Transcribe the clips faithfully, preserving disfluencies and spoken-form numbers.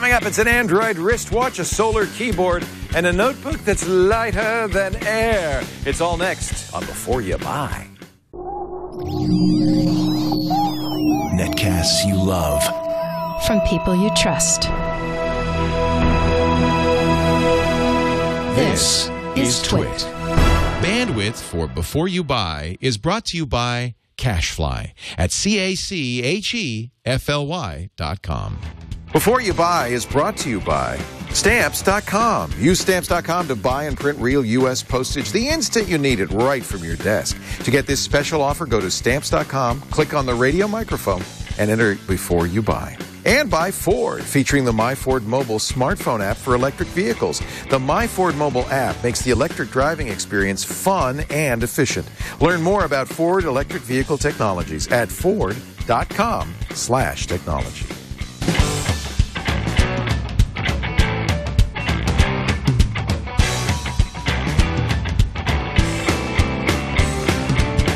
Coming up, it's an Android wristwatch, a solar keyboard, and a notebook that's lighter than air. It's all next on Before You Buy. Netcasts you love. From people you trust. This is TWIT. Bandwidth for Before You Buy is brought to you by CashFly at C A C H E F L Y dot com. Before You Buy is brought to you by Stamps dot com. Use Stamps dot com to buy and print real U S postage the instant you need it, right from your desk. To get this special offer, go to Stamps dot com, click on the radio microphone, and enter Before You Buy. And by Ford, featuring the My Ford Mobile smartphone app for electric vehicles. The My Ford Mobile app makes the electric driving experience fun and efficient. Learn more about Ford electric vehicle technologies at Ford dot com slash technology.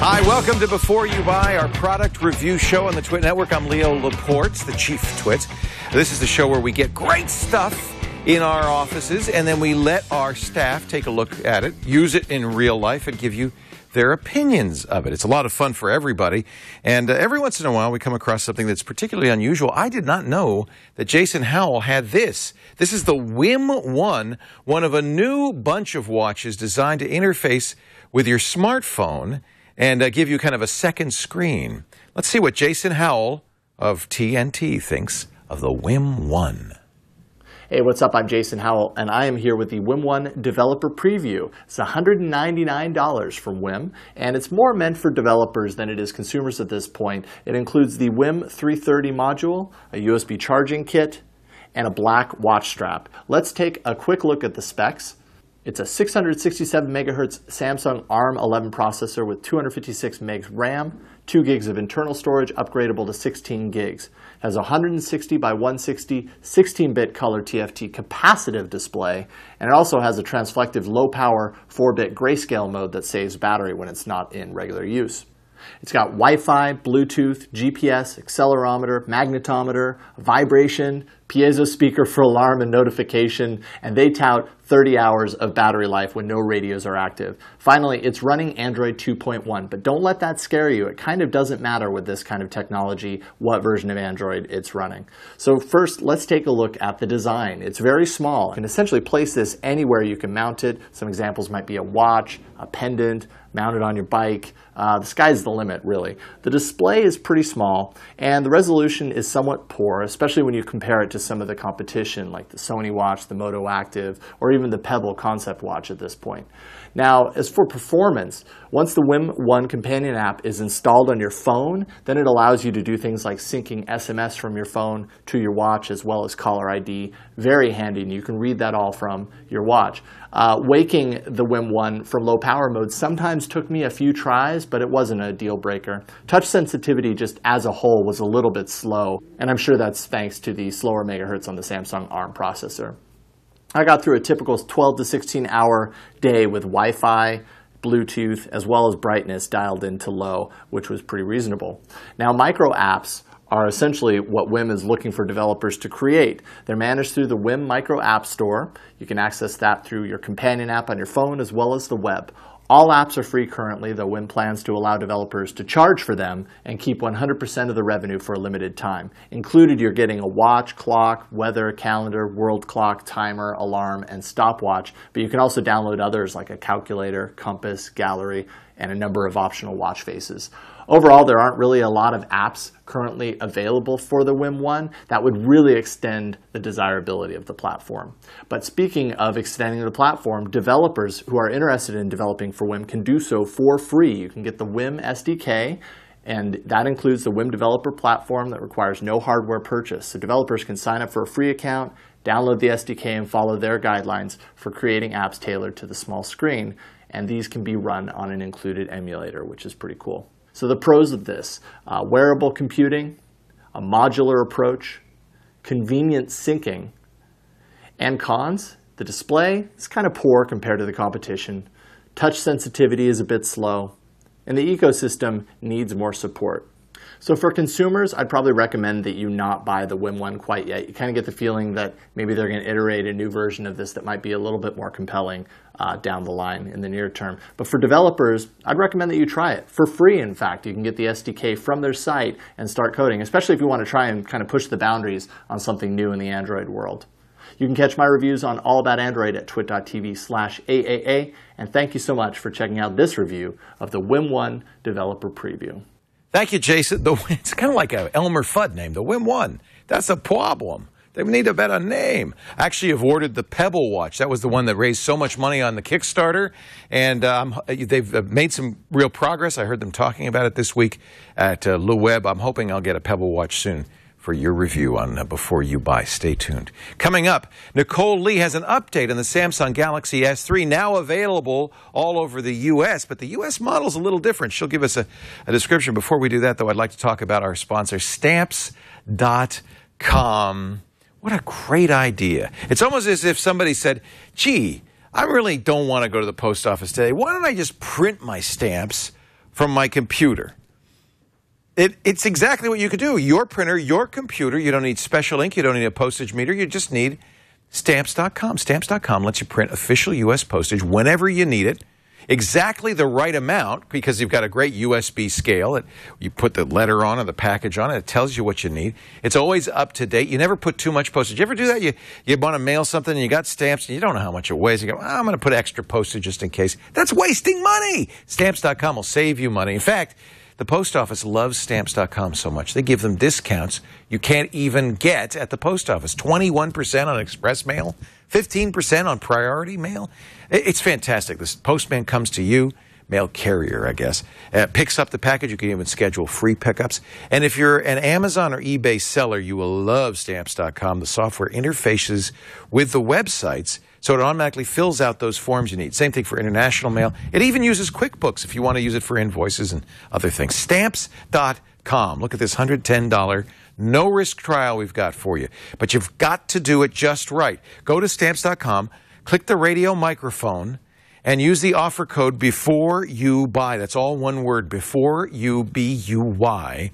Hi, welcome to Before You Buy, our product review show on the TWiT Network. I'm Leo Laporte, the chief TWiT. This is the show where we get great stuff in our offices, and then we let our staff take a look at it, use it in real life, and give you their opinions of it. It's a lot of fun for everybody, and uh, every once in a while we come across something that's particularly unusual. I did not know that Jason Howell had this. This is the WIMM One, one of a new bunch of watches designed to interface with your smartphone and uh, give you kind of a second screen. Let's see what Jason Howell of T N T thinks of the WIMM One. Hey, what's up? I'm Jason Howell, and I am here with the WIMM One Developer Preview. It's one hundred ninety-nine dollars from WIMM, and it's more meant for developers than it is consumers at this point. It includes the WIMM three thirty module, a U S B charging kit, and a black watch strap. Let's take a quick look at the specs. It's a six hundred sixty-seven megahertz Samsung ARM eleven processor with two hundred fifty-six megs RAM, two gigs of internal storage upgradable to sixteen gigs. It has a one sixty by one sixty sixteen bit color T F T capacitive display, and it also has a transflective low-power four bit grayscale mode that saves battery when it's not in regular use. It's got Wi-Fi, Bluetooth, G P S, accelerometer, magnetometer, vibration, piezo speaker for alarm and notification, and they tout thirty hours of battery life when no radios are active. Finally, it's running Android two point one, but don't let that scare you. It kind of doesn't matter with this kind of technology what version of Android it's running. So first, let's take a look at the design. It's very small. You can essentially place this anywhere you can mount it. Some examples might be a watch, a pendant, mounted on your bike. Uh, the sky's the limit, really. The display is pretty small, and the resolution is somewhat poor, especially when you compare it to some of the competition, like the Sony watch, the Moto Active, or even the Pebble concept watch at this point. Now, as for performance, once the WIMM One companion app is installed on your phone, then it allows you to do things like syncing S M S from your phone to your watch, as well as caller I D. Very handy, and you can read that all from your watch. Uh, waking the WIMM One from low power mode sometimes took me a few tries, but it wasn't a deal breaker. Touch sensitivity just as a whole was a little bit slow, and I'm sure that's thanks to the slower megahertz on the Samsung ARM processor. I got through a typical twelve to sixteen hour day with Wi-Fi, Bluetooth, as well as brightness dialed into low, which was pretty reasonable. Now, micro apps are essentially what WIMM is looking for developers to create. They're managed through the WIMM Micro App Store. You can access that through your companion app on your phone as well as the web. All apps are free currently, though WIMM plans to allow developers to charge for them and keep one hundred percent of the revenue for a limited time. Included, you're getting a watch, clock, weather, calendar, world clock, timer, alarm, and stopwatch, but you can also download others like a calculator, compass, gallery, and a number of optional watch faces. Overall, there aren't really a lot of apps currently available for the WIMM One that would really extend the desirability of the platform. But speaking of extending the platform, developers who are interested in developing for WIMM can do so for free. You can get the WIMM S D K, and that includes the WIMM Developer Platform that requires no hardware purchase. So developers can sign up for a free account, download the S D K, and follow their guidelines for creating apps tailored to the small screen. And these can be run on an included emulator, which is pretty cool. So the pros of this, uh, wearable computing, a modular approach, convenient syncing, and cons, the display is kind of poor compared to the competition, touch sensitivity is a bit slow, and the ecosystem needs more support. So for consumers, I'd probably recommend that you not buy the WIMM One quite yet. You kind of get the feeling that maybe they're going to iterate a new version of this that might be a little bit more compelling uh, down the line in the near term. But for developers, I'd recommend that you try it for free. In fact, you can get the S D K from their site and start coding, especially if you want to try and kind of push the boundaries on something new in the Android world. You can catch my reviews on All About Android at twit dot t v slash A A A. And thank you so much for checking out this review of the WIMM One Developer Preview. Thank you, Jason. The, it's kind of like an Elmer Fudd name, the WIMM One. That's a problem. They need a better name. I actually have ordered the Pebble watch. That was the one that raised so much money on the Kickstarter. And um, they've made some real progress. I heard them talking about it this week at uh, LuWeb. I'm hoping I'll get a Pebble watch soon for your review on uh, Before You Buy. Stay tuned. Coming up, Nicole Lee has an update on the Samsung Galaxy S three, now available all over the U S, but the U S model's a little different. She'll give us a, a description. Before we do that, though, I'd like to talk about our sponsor, Stamps dot com. What a great idea. It's almost as if somebody said, gee, I really don't want to go to the post office today. Why don't I just print my stamps from my computer? It, it's exactly what you could do. Your printer, your computer, you don't need special ink, you don't need a postage meter, you just need Stamps dot com. Stamps dot com lets you print official U S postage whenever you need it, exactly the right amount, because you've got a great U S B scale. It, you put the letter on or the package on it, it tells you what you need. It's always up to date. You never put too much postage. You ever do that? You, you want to mail something and you got stamps and you don't know how much it weighs. You go, oh, I'm going to put extra postage just in case. That's wasting money. Stamps dot com will save you money. In fact, the post office loves Stamps dot com so much. They give them discounts you can't even get at the post office. twenty-one percent on express mail, fifteen percent on priority mail. It's fantastic. This postman comes to you, mail carrier, I guess, uh, picks up the package. You can even schedule free pickups. And if you're an Amazon or eBay seller, you will love Stamps dot com. The software interfaces with the websites, so it automatically fills out those forms you need. Same thing for international mail. It even uses QuickBooks if you want to use it for invoices and other things. Stamps dot com. Look at this one hundred ten dollar no-risk trial we've got for you. But you've got to do it just right. Go to Stamps dot com, click the radio microphone, and use the offer code Before You Buy. That's all one word, Before You B U Y.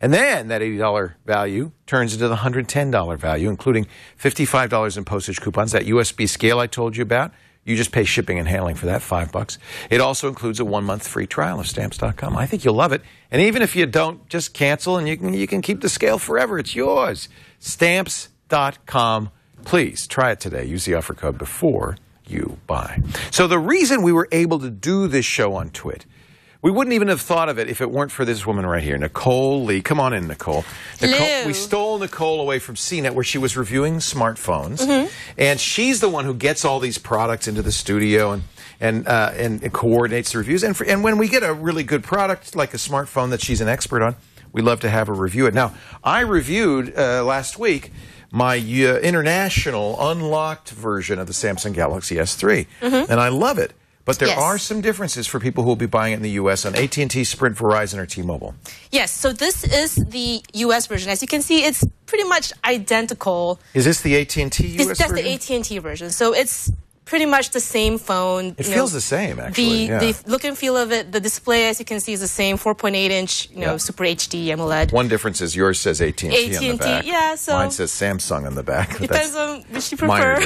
And then that eighty dollar value turns into the one hundred ten dollar value, including fifty-five dollars in postage coupons, that U S B scale I told you about. You just pay shipping and handling for that, five bucks. It also includes a one-month free trial of Stamps dot com. I think you'll love it. And even if you don't, just cancel, and you can, you can keep the scale forever. It's yours. Stamps dot com. Please try it today. Use the offer code Before You Buy. So the reason we were able to do this show on Twit, we wouldn't even have thought of it if it weren't for this woman right here, Nicole Lee. Come on in, Nicole. Nicole, Lou. We stole Nicole away from C net, where she was reviewing smartphones. Mm-hmm. And she's the one who gets all these products into the studio and, and, uh, and, and coordinates the reviews. And, for, and when we get a really good product, like a smartphone that she's an expert on, we love to have her review it. Now, I reviewed uh, last week my uh, international unlocked version of the Samsung Galaxy S three. Mm-hmm. And I love it. But there yes. are some differences for people who will be buying it in the U S on A T and T, Sprint, Verizon, or T-Mobile. Yes, so this is the U S version. As you can see, it's pretty much identical. Is this the A T and T U S it's, that's version? That's the A T and T version. So it's pretty much the same phone. It you feels know, the same, actually. The, yeah. the look and feel of it, the display, as you can see, is the same, four point eight inch, you know, yep. Super H D AMOLED. One difference is yours says A T and T on the back. Yeah, so mine says Samsung on the back. Depends on which you prefer.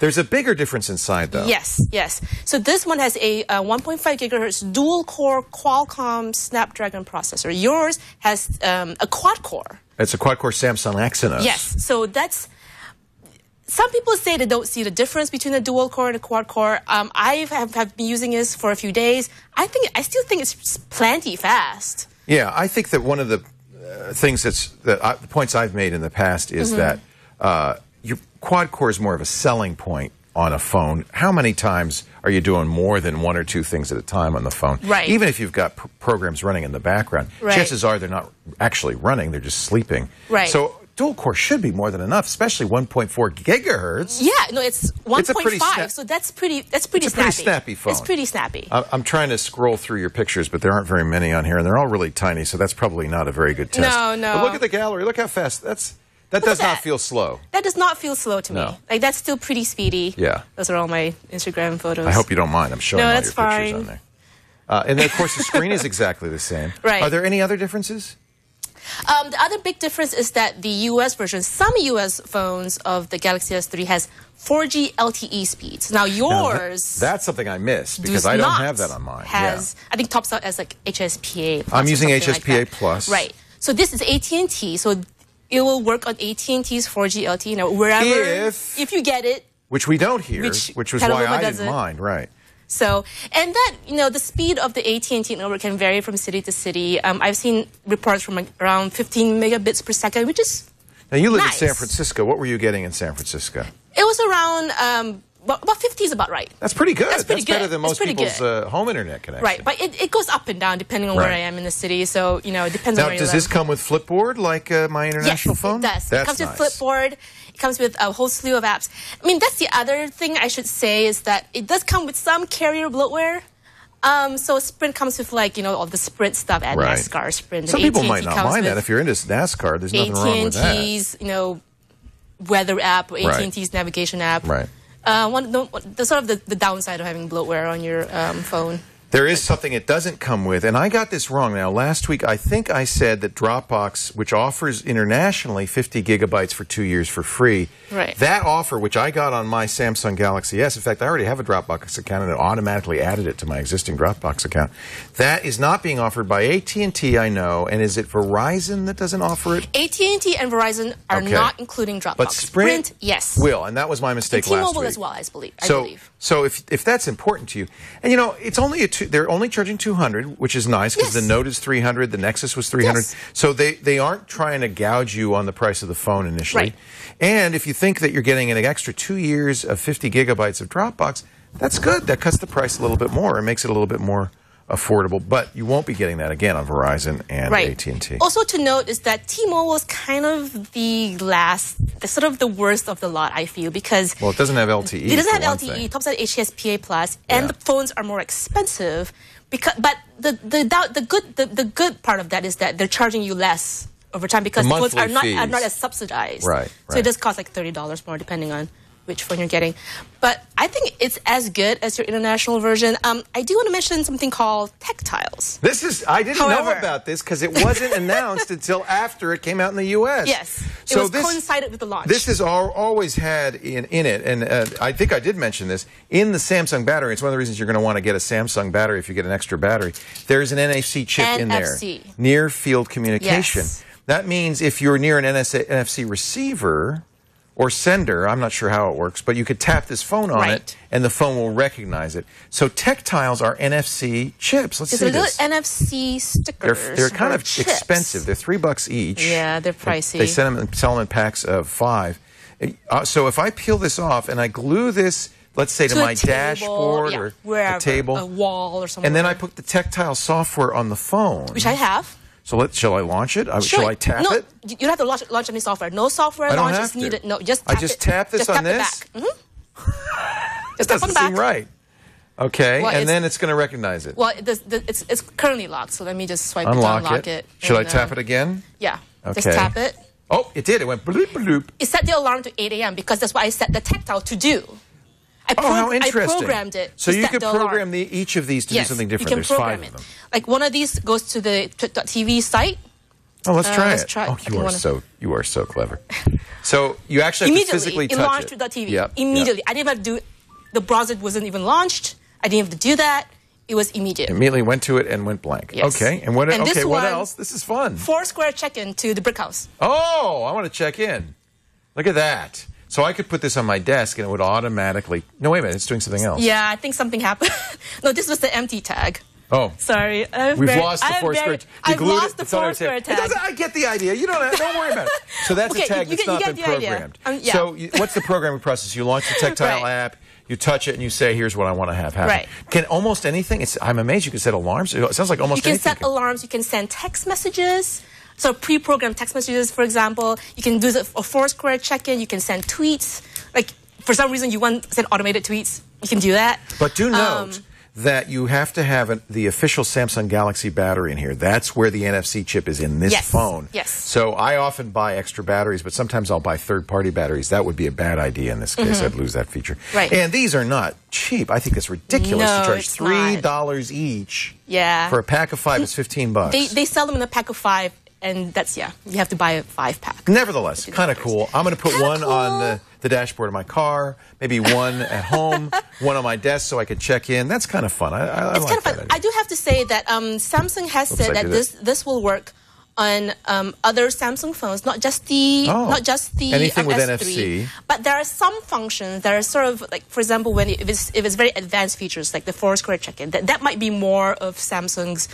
There's a bigger difference inside, though. Yes, yes. So this one has a uh, one point five gigahertz dual-core Qualcomm Snapdragon processor. Yours has um, a quad-core. It's a quad-core Samsung Exynos. Yes. So that's... Some people say they don't see the difference between a dual-core and a quad-core. Um, I have, have been using this for a few days. I think I still think it's plenty fast. Yeah, I think that one of the uh, things that's... That I, the points I've made in the past is mm-hmm. that... Uh, Your quad core is more of a selling point on a phone. How many times are you doing more than one or two things at a time on the phone? Right. Even if you've got pr programs running in the background, right. chances are they're not actually running, they're just sleeping. Right. So dual core should be more than enough, especially one point four gigahertz. Yeah, no, it's one point five, so that's pretty that's pretty it's snappy. It's a pretty snappy phone. It's pretty snappy. I I'm trying to scroll through your pictures, but there aren't very many on here, and they're all really tiny, so that's probably not a very good test. No, no. But look at the gallery. Look how fast. That's... That Look does that. not feel slow. That does not feel slow to no. me. Like, that's still pretty speedy. Yeah. Those are all my Instagram photos. I hope you don't mind. I'm showing no, all that's your fine. pictures on there. Uh, and, then, of course, the screen is exactly the same. Right. Are there any other differences? Um, the other big difference is that the U S version, some U S phones of the Galaxy S three has four G L T E speeds. Now yours... Now th that's something I missed because I don't have that on mine. Has, yeah. I think tops out as like H S P A Plus. I'm using H S P A like Plus. Right. So this is A T and T. So it will work on A T and T's four G L T E. Now wherever... If, if you get it. Which we don't here, which, which was why I didn't mind. Right. So, and that, you know, the speed of the A T and T network can vary from city to city. Um, I've seen reports from like around fifteen megabits per second, which is Now, you live nice. in San Francisco. What were you getting in San Francisco? It was around, um, about fifty is about right. That's pretty good. That's, pretty That's good. better than most people's uh, home internet connection. Right, but it, it goes up and down depending on right. where I am in the city. So, you know, it depends now, on where you live. Now, does this come with Flipboard like uh, my international yes, phone? Yes, it does. That's it comes nice. with Flipboard. Comes with a whole slew of apps. I mean, that's the other thing I should say is that it does come with some carrier bloatware. Um, so Sprint comes with, like, you know, all the Sprint stuff at right. NASCAR, Sprint. Some people might not mind that. If you're into NASCAR, there's nothing wrong with that. A T and T's, you know, weather app, or A T and T's right. navigation app. Right. Uh, one, the, the sort of the, the downside of having bloatware on your um, phone. There is something it doesn't come with, and I got this wrong. Now, last week, I think I said that Dropbox, which offers internationally fifty gigabytes for two years for free, right. that offer, which I got on my Samsung Galaxy S, in fact, I already have a Dropbox account, and it automatically added it to my existing Dropbox account. That is not being offered by A T and T, I know, and is it Verizon that doesn't offer it? A T and T and Verizon are okay. not including Dropbox. But Sprint, Sprint yes. will, and that was my mistake and last week. T-Mobile as well, I believe. So, I believe. so if, if that's important to you, and, you know, it's only a they're only charging two hundred, which is nice because yes. the Note is three hundred, the Nexus was three hundred. Yes. So they, they aren't trying to gouge you on the price of the phone initially. Right. And if you think that you're getting an extra two years of fifty gigabytes of Dropbox, that's good. That cuts the price a little bit more and makes it a little bit more affordable. But you won't be getting that again on Verizon and right. A T and T. Also to note is that T-Mobile is kind of the last, the, sort of the worst of the lot, I feel, because... Well, it doesn't have L T E. It doesn't have L T E. It tops out H S P A Plus, and yeah. the phones are more expensive. Because, but the, the, the, good, the, the good part of that is that they're charging you less over time because the phones are not, are not as subsidized. Right, right. So it does cost like thirty dollars more depending on which phone you're getting. But I think it's as good as your international version. Um, I do want to mention something called Tectiles. This is, I didn't However, know about this because it wasn't announced until after it came out in the U S. Yes, so it was this, coincided with the launch. This has always had in, in it, and uh, I think I did mention this, in the Samsung battery, it's one of the reasons you're going to want to get a Samsung battery if you get an extra battery. There's an N F C chip N F C. in there. Near field communication. Yes. That means if you're near an N S N F C receiver... or sender, I'm not sure how it works, but you could tap this phone on right. it and the phone will recognize it. So Tectiles are N F C chips. Let's it's see little this. N F C stickers. They're, they're kind of chips. expensive. They're three bucks each. Yeah, they're pricey. They, they send them, sell them in packs of five. Uh, so if I peel this off and I glue this, let's say to, to my table, dashboard yeah, or wherever, a table. a wall or something. And then I put the Tectile software on the phone. Which I have. So let, shall I launch it? Sure. Shall I tap no, it? You don't have to launch, launch any software. No software launch is needed. No, just tap I just it. tap this just on tap this? Back. Mm-hmm. Just tap on the back. Doesn't seem right. Okay, well, and it's, then it's going to recognize it. Well, the, the, it's, it's currently locked, so let me just swipe unlock it to unlock it. it Should and, I tap uh, it again? Yeah, okay. Just tap it. Oh, it did. It went bloop, bloop. It set the alarm to eight A M because that's what I set the Tectile to do. I, oh, how interesting. I programmed it. So you can program the, each of these to yes, do something different. You can There's program five it. of them. Like one of these goes to the twit dot T V site. Oh, let's try uh, it. Let's try oh, it. you are so you are so clever. So you actually have to physically touch it. Immediately, it launched twit dot T V. Yep, immediately. Yep. I didn't have to do the browser wasn't even launched. I didn't have to do that. It was immediate. Immediately went to it and went blank. Yes. Okay. And what? And okay. What one, else? This is fun. Foursquare check-in to the Brick House. Oh, I want to check in. Look at that. So I could put this on my desk and it would automatically... No, wait a minute. It's doing something else. Yeah, I think something happened. No, this was the empty tag. Oh. Sorry. I've We've very, lost the Foursquare tag. I've lost it, the Foursquare tag. It I get the idea. You don't, have, don't worry about it. So that's okay, a tag you, that's you not been programmed. Um, yeah. So you, what's the programming process? You launch the Tectile right. app, you touch it, and you say, here's what I want to have happen. Right. Can almost anything... It's, I'm amazed you can set alarms. It sounds like almost anything. You can anything. set alarms. You can send text messages. So pre-programmed text messages, for example, you can do a Foursquare check-in. You can send tweets. Like for some reason you want to send automated tweets, you can do that. But do note um, that you have to have an, the official Samsung Galaxy battery in here. That's where the N F C chip is in this yes, phone. Yes. So I often buy extra batteries, but sometimes I'll buy third-party batteries. That would be a bad idea in this case. Mm-hmm. I'd lose that feature. Right. And these are not cheap. I think it's ridiculous no, to charge three dollars each. Yeah. For a pack of five, it's fifteen bucks. They, they sell them in a pack of five. and that's, yeah, you have to buy a five pack. Nevertheless, kind of cool. I'm going to put kinda one cool. on the, the dashboard of my car, maybe one at home, one on my desk so I could check in. That's kind of fun. I, I, it's I like kind of fun. I do have to say that um, Samsung has Oops, said that this, this will work on um, other Samsung phones, not just the oh, not just the anything um, with S three, N F C. But there are some functions that are sort of like, for example, when it, if it's if it's very advanced features like the Foursquare check-in, that that might be more of Samsung's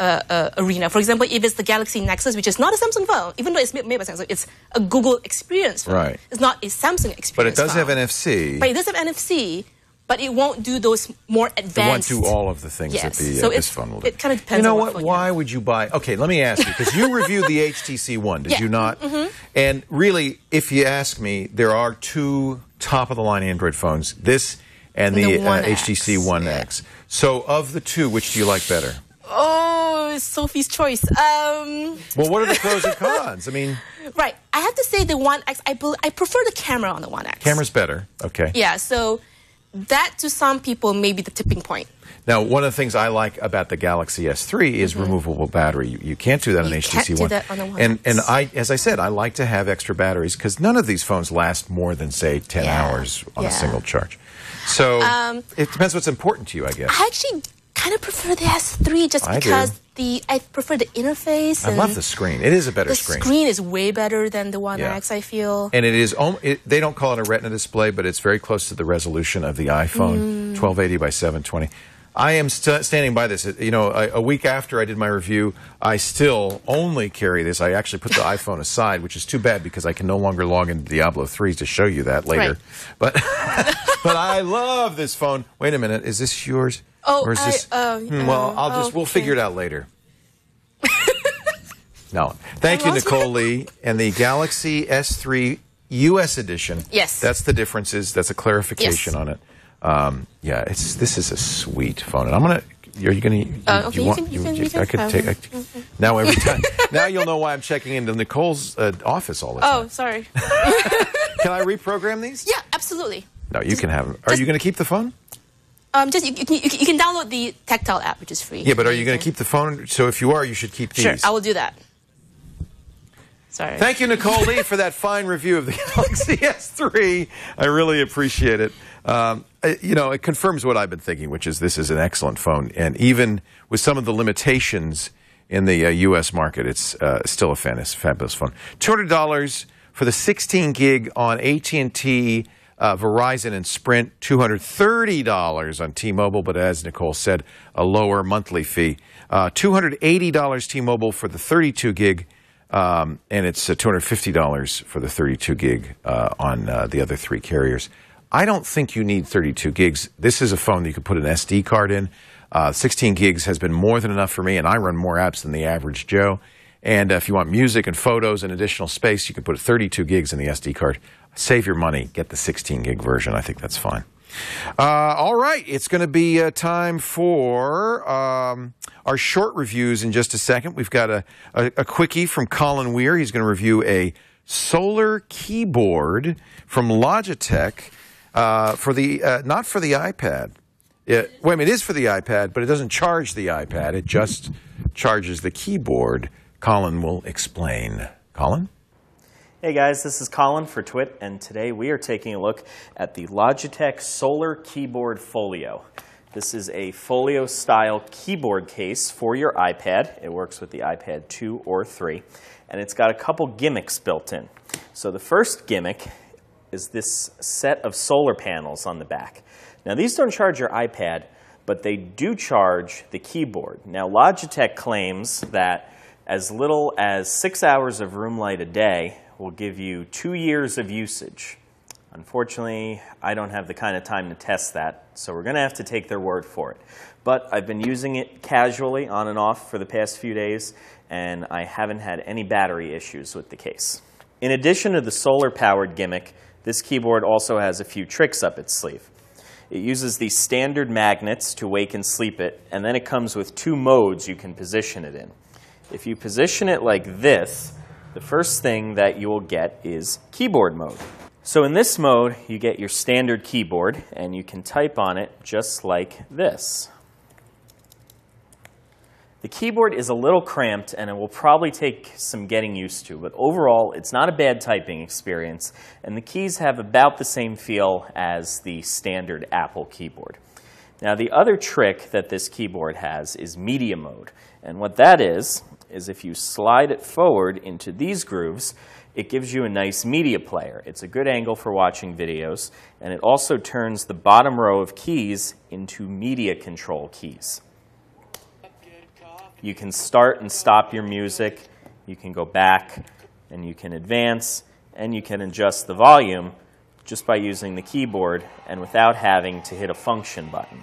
uh, uh, arena. For example, if it's the Galaxy Nexus, which is not a Samsung phone, even though it's made by Samsung, it's a Google Experience phone. Right. It's not a Samsung Experience. But it does phone. have N F C. But it does have N F C. But it won't do those more advanced. It won't do all of the things yes. that the, uh, so this phone will do. It kind of depends. You know on what? what Why would you buy? Okay, let me ask you, because you reviewed the H T C One, did yeah. you not? Mm-hmm. And really, if you ask me, there are two top-of-the-line Android phones: this and the, the one uh, H T C One yeah. X. So, of the two, which do you like better? Oh, it's Sophie's choice. Um... Well, what are the pros and cons? I mean, right. I have to say the One X. I I prefer the camera on the One X. Camera's better. Okay. Yeah. So. That, to some people, may be the tipping point. Now, one of the things I like about the Galaxy S three is mm-hmm. removable battery. You, you can't do that on you H T C can't One. Do that on the One. And, and I, as I said, I like to have extra batteries because none of these phones last more than, say, ten yeah. hours on yeah. a single charge. So um, it depends what's important to you, I guess. I actually kind of prefer the S three just I because do. the I prefer the interface. And I love the screen. It is a better the screen. The screen is way better than the One yeah. X, I feel. And it is. It, they don't call it a Retina display, but it's very close to the resolution of the iPhone, mm. twelve eighty by seven twenty. I am st standing by this. You know, I, a week after I did my review, I still only carry this. I actually put the iPhone aside, which is too bad because I can no longer log into Diablo three to show you that later. Right. But but I love this phone. Wait a minute, is this yours? Oh, or is I, this, uh, hmm, well, I'll just okay. we'll figure it out later. No, thank you, Nicole Lee, and the Galaxy S three U S edition. Yes, that's the differences. That's a clarification yes. on it. Um, yeah, it's this is a sweet phone, and I'm gonna. Are you gonna? You, uh, okay, you, you want? Can, you, you, can, you, you can, I could um, take. I, mm-hmm. Now every time. Now you'll know why I'm checking into Nicole's uh, office all the time. Oh, sorry. Can I reprogram these? Yeah, absolutely. No, you just, can have them. Are just, you gonna keep the phone? Um, just you, you, you can download the Tectile app, which is free. Yeah, but are you going to keep the phone? So if you are, you should keep these. Sure, I will do that. Sorry. Thank you, Nicole Lee, for that fine review of the Galaxy S three. I really appreciate it. Um, it. You know, it confirms what I've been thinking, which is this is an excellent phone. And even with some of the limitations in the uh, U S market, it's uh, still a fabulous, fabulous phone. two hundred dollars for the sixteen gig on A T and T. Uh, Verizon and Sprint, two hundred thirty dollars on T-Mobile, but as Nicole said, a lower monthly fee. Uh, two hundred eighty dollars T-Mobile for the thirty-two gig, um, and it's uh, two hundred fifty dollars for the thirty-two gig uh, on uh, the other three carriers. I don't think you need thirty-two gigs. This is a phone that you could put an S D card in. Uh, sixteen gigs has been more than enough for me, and I run more apps than the average Joe. And uh, if you want music and photos and additional space, you can put thirty-two gigs in the S D card. Save your money. Get the sixteen gig version. I think that's fine. Uh, all right. It's going to be uh, time for um, our short reviews in just a second. We've got a, a, a quickie from Colin Weir. He's going to review a solar keyboard from Logitech uh, for the uh, not for the iPad. It, well, I mean, it is for the iPad, but it doesn't charge the iPad. It just charges the keyboard. Colin will explain. Colin? Hey guys, this is Colin for TWIT, and today we are taking a look at the Logitech Solar Keyboard Folio. This is a folio-style keyboard case for your iPad. It works with the iPad two or three, and it's got a couple gimmicks built in. So the first gimmick is this set of solar panels on the back. Now these don't charge your iPad, but they do charge the keyboard. Now Logitech claims that as little as six hours of room light a day will give you two years of usage. Unfortunately, I don't have the kind of time to test that, so we're going to have to take their word for it. But I've been using it casually on and off for the past few days, and I haven't had any battery issues with the case. In addition to the solar-powered gimmick, this keyboard also has a few tricks up its sleeve. It uses the standard magnets to wake and sleep it, and then it comes with two modes you can position it in. If you position it like this, the first thing that you will get is keyboard mode. So in this mode, you get your standard keyboard, and you can type on it just like this. The keyboard is a little cramped and it will probably take some getting used to, but overall it's not a bad typing experience, and the keys have about the same feel as the standard Apple keyboard. Now the other trick that this keyboard has is media mode, and what that is, is if you slide it forward into these grooves, it gives you a nice media player. It's a good angle for watching videos, and it also turns the bottom row of keys into media control keys. You can start and stop your music, you can go back, and you can advance, and you can adjust the volume just by using the keyboard and without having to hit a function button.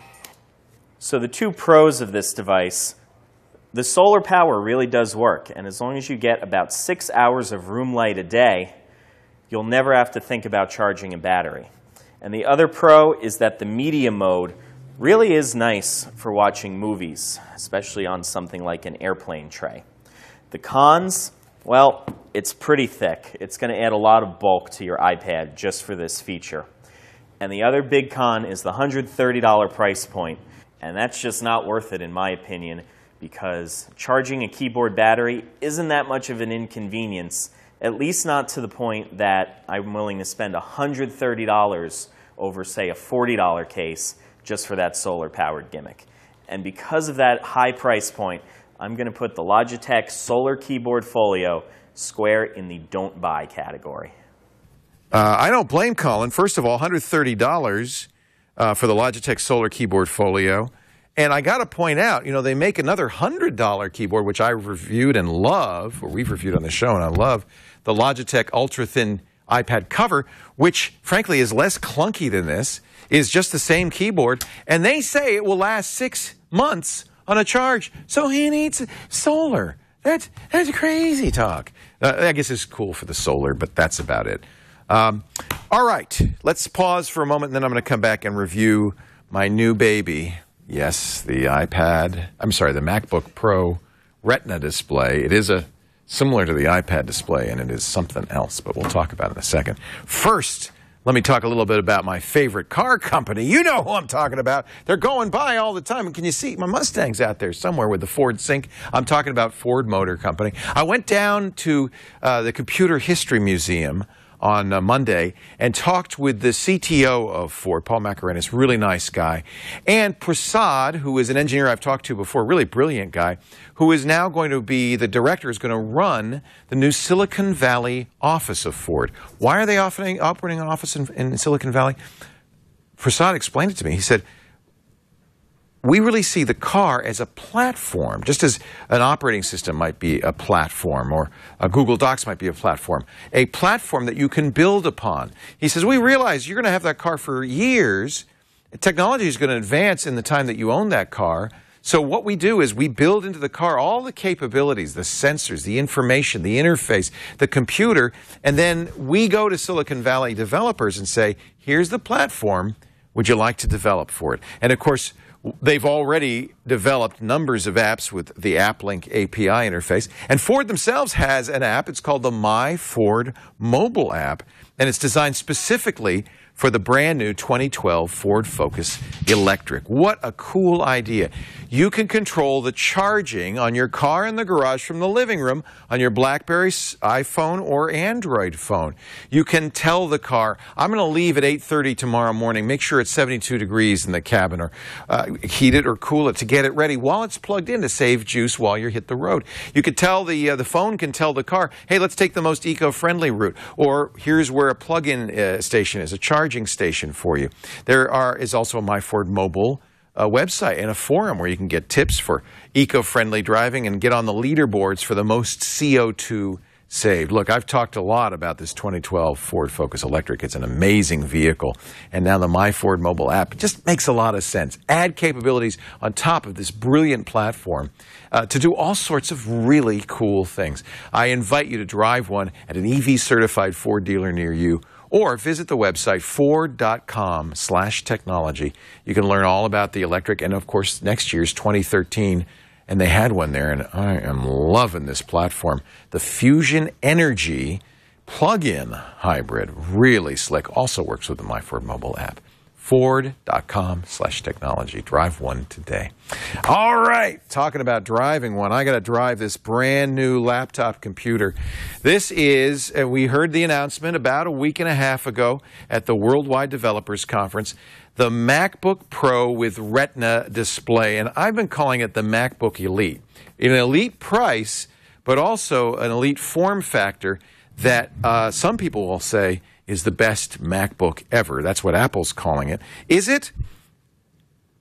So the two pros of this device: the solar power really does work, and as long as you get about six hours of room light a day, you'll never have to think about charging a battery. And the other pro is that the media mode really is nice for watching movies, especially on something like an airplane tray. The cons, well, it's pretty thick. It's going to add a lot of bulk to your iPad just for this feature. And the other big con is the one hundred thirty dollar price point, and that's just not worth it in my opinion, because charging a keyboard battery isn't that much of an inconvenience, at least not to the point that I'm willing to spend one hundred thirty dollars over, say, a forty dollar case just for that solar-powered gimmick. And because of that high price point, I'm going to put the Logitech Solar Keyboard Folio square in the don't buy category. Uh, I don't blame Colin. First of all, one hundred thirty dollars uh, for the Logitech Solar Keyboard Folio. And I got to point out, you know, they make another one hundred dollar keyboard, which I reviewed and love, or we've reviewed on the show and I love, the Logitech ultra-thin iPad cover, which, frankly, is less clunky than this, is just the same keyboard. And they say it will last six months on a charge, so he needs solar. That's, that's crazy talk. Uh, I guess it's cool for the solar, but that's about it. Um, all right, let's pause for a moment, and then I'm going to come back and review my new baby. Yes, the iPad, I'm sorry, the MacBook Pro Retina display. It is a similar to the iPad display, and it is something else, but we'll talk about it in a second. First, let me talk a little bit about my favorite car company. You know who I'm talking about. They're going by all the time. And can you see my Mustang's out there somewhere with the Ford Sync? I'm talking about Ford Motor Company. I went down to uh, the Computer History Museum on uh, Monday and talked with the C T O of Ford, Paul Macarenis, really nice guy, and Prasad, who is an engineer I've talked to before, really brilliant guy, who is now going to be the director, is going to run the new Silicon Valley office of Ford. Why are they offering, operating an office in, in Silicon Valley? Prasad explained it to me. He said, we really see the car as a platform, just as an operating system might be a platform or a Google Docs might be a platform, a platform that you can build upon. He says, we realize you're going to have that car for years. Technology is going to advance in the time that you own that car. So what we do is we build into the car all the capabilities, the sensors, the information, the interface, the computer, and then we go to Silicon Valley developers and say, here's the platform. Would you like to develop for it? And of course, they've already developed numbers of apps with the AppLink A P I interface. And Ford themselves has an app. It's called the My Ford Mobile app. And it's designed specifically for the brand new twenty twelve Ford Focus Electric. What a cool idea. You can control the charging on your car in the garage from the living room on your BlackBerry, iPhone, or Android phone. You can tell the car, I'm going to leave at eight thirty tomorrow morning. Make sure it's seventy-two degrees in the cabin, or uh, heat it or cool it to get it ready while it's plugged in to save juice while you hit the road. You could tell the, uh, the phone can tell the car, hey, let's take the most eco-friendly route, or here's where a plug-in uh, station is, a charger station for you. There are, is also a My Ford Mobile uh, website and a forum where you can get tips for eco-friendly driving and get on the leaderboards for the most C O two saved. Look, I've talked a lot about this twenty twelve Ford Focus Electric. It's an amazing vehicle. And now the My Ford Mobile app just makes a lot of sense. Add capabilities on top of this brilliant platform uh, to do all sorts of really cool things. I invite you to drive one at an E V-certified Ford dealer near you, or visit the website ford dot com slash technology. You can learn all about the electric and, of course, next year's twenty thirteen, and they had one there, and I am loving this platform. The Fusion Energy plug-in hybrid, really slick, also works with the My Ford Mobile app. ford dot com slash technology. Drive one today. All right, talking about driving one, I got to drive this brand new laptop computer. This is, uh, we heard the announcement about a week and a half ago at the Worldwide Developers Conference, the MacBook Pro with Retina display, and I've been calling it the MacBook Elite. An elite price, but also an elite form factor that uh, some people will say is the best MacBook ever. That's what Apple's calling it. Is it?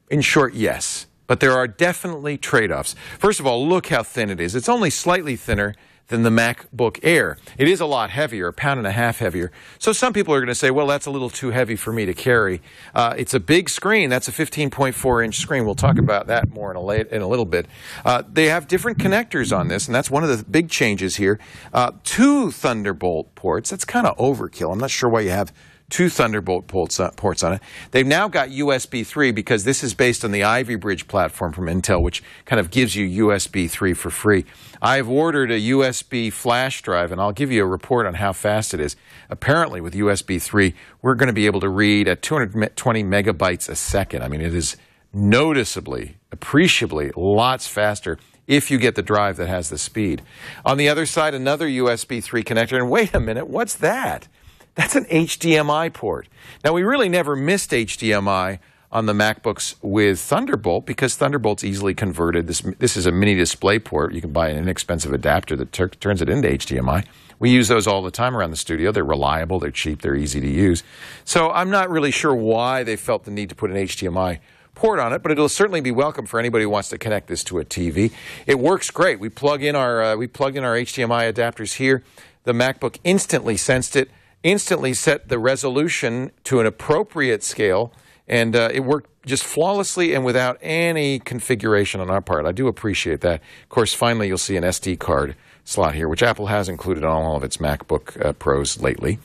In short, yes. But there are definitely trade-offs. First of all, look how thin it is. It's only slightly thinner than the MacBook Air. It is a lot heavier, a pound and a half heavier. So some people are going to say, well, that's a little too heavy for me to carry. Uh, it's a big screen. That's a fifteen point four inch screen. We'll talk about that more in a, late, in a little bit. Uh, they have different connectors on this, and that's one of the big changes here. Uh, two Thunderbolt ports. That's kind of overkill. I'm not sure why you have two Thunderbolt ports on it. They've now got U S B three because this is based on the Ivy Bridge platform from Intel, which kind of gives you U S B three for free. I've ordered a U S B flash drive, and I'll give you a report on how fast it is. Apparently, with U S B three, we're going to be able to read at two hundred twenty megabytes a second. I mean, it is noticeably, appreciably, lots faster if you get the drive that has the speed. On the other side, another U S B three connector. And wait a minute, what's that? That's an H D M I port. Now, we really never missed H D M I on the MacBooks with Thunderbolt because Thunderbolt's easily converted. This, this is a mini display port. You can buy an inexpensive adapter that tur turns it into H D M I. We use those all the time around the studio. They're reliable, they're cheap, they're easy to use. So I'm not really sure why they felt the need to put an H D M I port on it, but it'll certainly be welcome for anybody who wants to connect this to a T V. It works great. We plug in our, uh, we plug in our H D M I adapters here. The MacBook instantly sensed it. Instantly set the resolution to an appropriate scale, and uh, it worked just flawlessly and without any configuration on our part. I do appreciate that. Of course, finally, you'll see an S D card slot here, which Apple has included on all of its MacBook uh, Pros lately.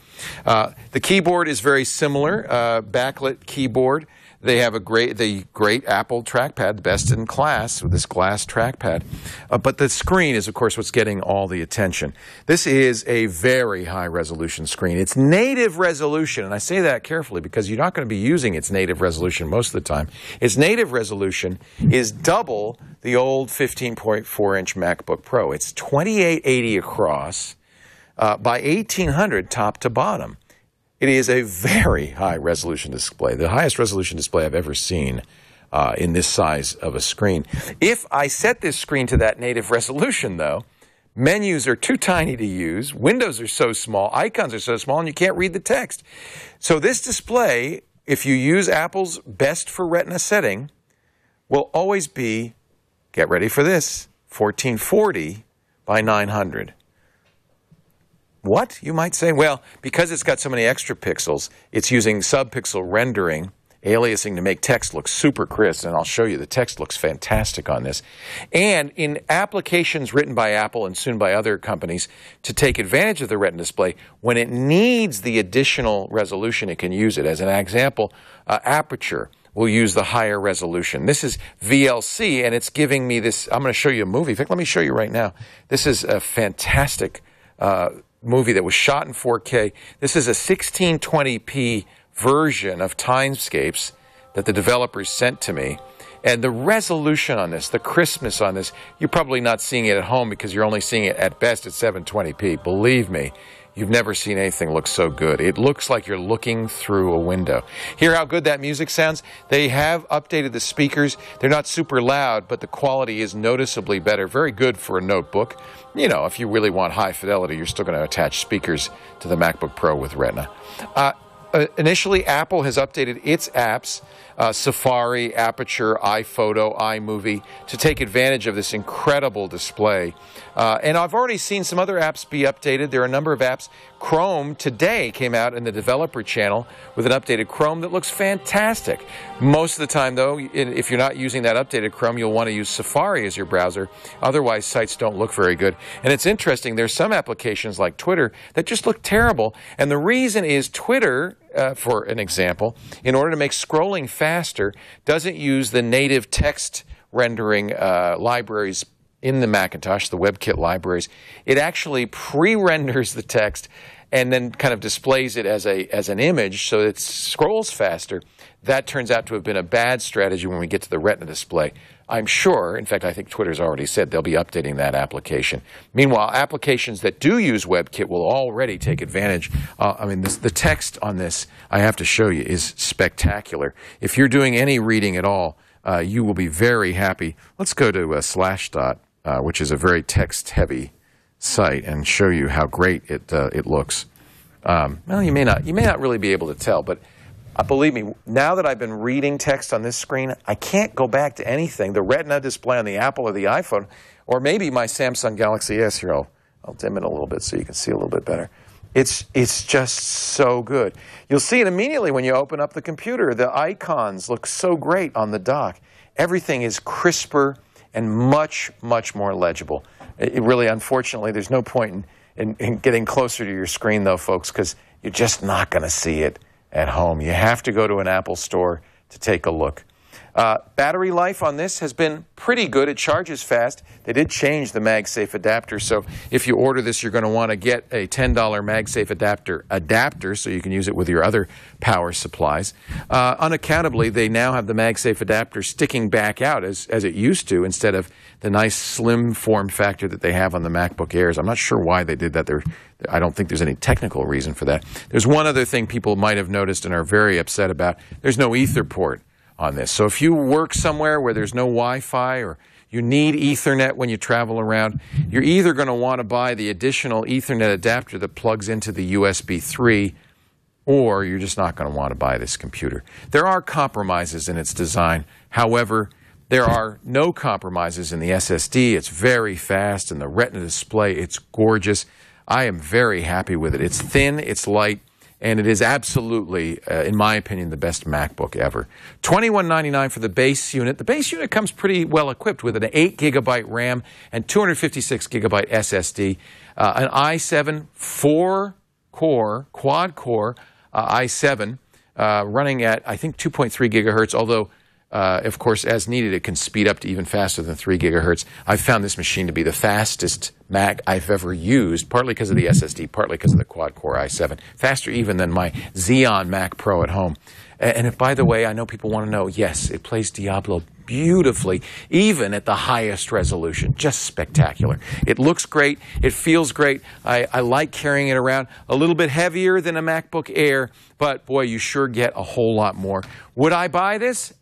Uh, the keyboard is very similar, uh, backlit keyboard. They have a great, the great Apple trackpad, the best in class with this glass trackpad. Uh, but the screen is, of course, what's getting all the attention. This is a very high-resolution screen. It's native resolution, and I say that carefully because you're not going to be using its native resolution most of the time. Its native resolution is double the old fifteen point four inch MacBook Pro. It's twenty-eight eighty across uh, by eighteen hundred top to bottom. It is a very high-resolution display, the highest resolution display I've ever seen uh, in this size of a screen. If I set this screen to that native resolution, though, menus are too tiny to use, windows are so small, icons are so small, and you can't read the text. So this display, if you use Apple's best for Retina setting, will always be, get ready for this, fourteen forty by nine hundred. What, you might say? Well, because it's got so many extra pixels, it's using subpixel rendering, aliasing to make text look super crisp, and I'll show you the text looks fantastic on this. And in applications written by Apple and soon by other companies to take advantage of the Retina display, when it needs the additional resolution, it can use it. As an example, uh, Aperture will use the higher resolution. This is V L C, and it's giving me this. I'm going to show you a movie. In fact, let me show you right now. This is a fantastic uh, movie that was shot in four K. This is a sixteen twenty p version of Timescapes that the developers sent to me. And the resolution on this, the crispness on this, you're probably not seeing it at home because you're only seeing it at best at seven twenty p. Believe me, you've never seen anything look so good. It looks like you're looking through a window. Hear how good that music sounds? They have updated the speakers. They're not super loud, but the quality is noticeably better. Very good for a notebook. You know, if you really want high fidelity, you're still going to attach speakers to the MacBook Pro with Retina. Uh, Uh, initially, Apple has updated its apps, uh, Safari, Aperture, iPhoto, iMovie, to take advantage of this incredible display. Uh, and I've already seen some other apps be updated. There are a number of apps. Chrome today came out in the developer channel with an updated Chrome that looks fantastic. Most of the time, though, if you're not using that updated Chrome, you'll want to use Safari as your browser. Otherwise, sites don't look very good. And it's interesting. There's some applications like Twitter that just look terrible. And the reason is Twitter, uh, for an example, in order to make scrolling faster, doesn't use the native text rendering uh, libraries in the Macintosh, the WebKit libraries, it actually pre-renders the text and then kind of displays it as a as an image so it scrolls faster. That turns out to have been a bad strategy when we get to the Retina display. I'm sure, in fact, I think Twitter's already said they'll be updating that application. Meanwhile, applications that do use WebKit will already take advantage. Uh, I mean, this, the text on this, I have to show you, is spectacular. If you're doing any reading at all, uh, you will be very happy. Let's go to uh, Slashdot, uh, which is a very text-heavy site, and show you how great it uh, it looks. Um, well, you may not you may not really be able to tell, but Uh, believe me, now that I've been reading text on this screen, I can't go back to anything. The Retina display on the Apple or the iPhone, or maybe my Samsung Galaxy S here. I'll, I'll dim it a little bit so you can see a little bit better. It's, it's just so good. You'll see it immediately when you open up the computer. The icons look so great on the dock. Everything is crisper and much, much more legible. It, it really, unfortunately, there's no point in, in, in getting closer to your screen, though, folks, because you're just not going to see it at home. You have to go to an Apple store to take a look. Uh, battery life on this has been pretty good. It charges fast. They did change the MagSafe adapter, so if you order this, you're going to want to get a ten dollar MagSafe adapter adapter so you can use it with your other power supplies. Uh, unaccountably, they now have the MagSafe adapter sticking back out as, as it used to, instead of the nice slim form factor that they have on the MacBook Airs. I'm not sure why they did that. They're, I don't think there's any technical reason for that. There's one other thing people might have noticed and are very upset about. There's no Ether port on this. So if you work somewhere where there's no Wi-Fi, or you need Ethernet when you travel around, you're either going to want to buy the additional Ethernet adapter that plugs into the U S B three, or you're just not going to want to buy this computer. There are compromises in its design. However, there are no compromises in the S S D. It's very fast, and the Retina display, it's gorgeous. I am very happy with it. It's thin, it's light, and it is absolutely, uh, in my opinion, the best MacBook ever. twenty-one ninety-nine for the base unit. The base unit comes pretty well equipped with an eight gigabyte RAM and two fifty-six gigabyte S S D, uh, an i seven four-core, quad-core uh, i seven uh, running at, I think, two point three gigahertz, although Uh, of course, as needed, it can speed up to even faster than three gigahertz. I've found this machine to be the fastest Mac I've ever used, partly because of the S S D, partly because of the quad-core i seven. Faster even than my Xeon Mac Pro at home. And if, by the way, I know people want to know, yes, it plays Diablo beautifully, even at the highest resolution. Just spectacular. It looks great. It feels great. I, I like carrying it around. A little bit heavier than a MacBook Air, but, boy, you sure get a whole lot more. Would I buy this?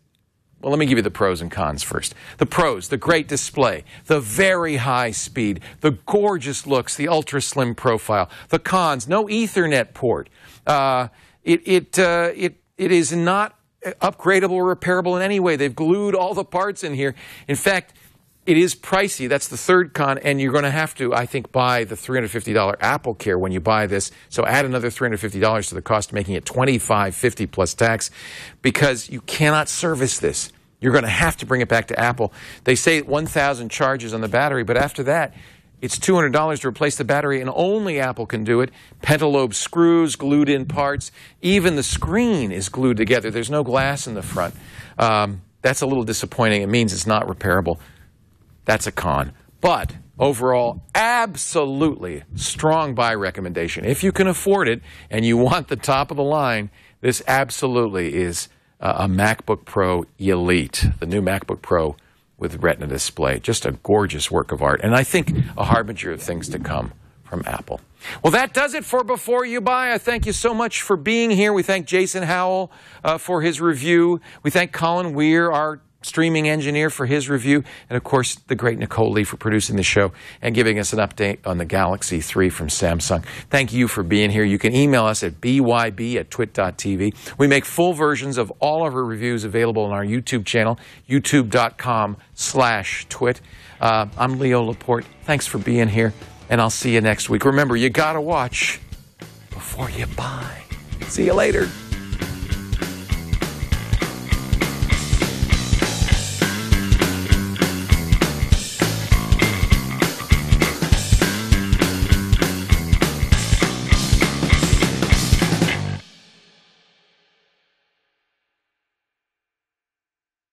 Well, let me give you the pros and cons first. The pros, the great display, the very high speed, the gorgeous looks, the ultra-slim profile. The cons, no Ethernet port. Uh, it, it, uh, it, it is not upgradable or repairable in any way. They've glued all the parts in here. In fact, it is pricey. That's the third con, and you're going to have to, I think, buy the three hundred fifty dollar AppleCare when you buy this. So add another three hundred fifty dollars to the cost, making it twenty-five fifty plus tax, because you cannot service this. You're going to have to bring it back to Apple. They say one thousand charges on the battery, but after that, it's two hundred dollars to replace the battery, and only Apple can do it. Pentalobe screws, glued-in parts. Even the screen is glued together. There's no glass in the front. Um, that's a little disappointing. It means it's not repairable. That's a con. But overall, absolutely strong buy recommendation. If you can afford it and you want the top of the line, this absolutely is uh, a MacBook Pro Elite, the new MacBook Pro with Retina display. Just a gorgeous work of art, and I think a harbinger of things to come from Apple. Well, that does it for Before You Buy. I thank you so much for being here. We thank Jason Howell uh, for his review. We thank Colin Weir, our streaming engineer, for his review, and of course the great Nicole Lee for producing the show and giving us an update on the Galaxy three from Samsung. Thank you for being here. You can email us at b y b at twit dot t v. We make full versions of all of our reviews available on our YouTube channel, youtube dot com slash twit. Uh, I'm Leo Laporte. Thanks for being here, and I'll see you next week. Remember, you gotta watch before you buy. See you later.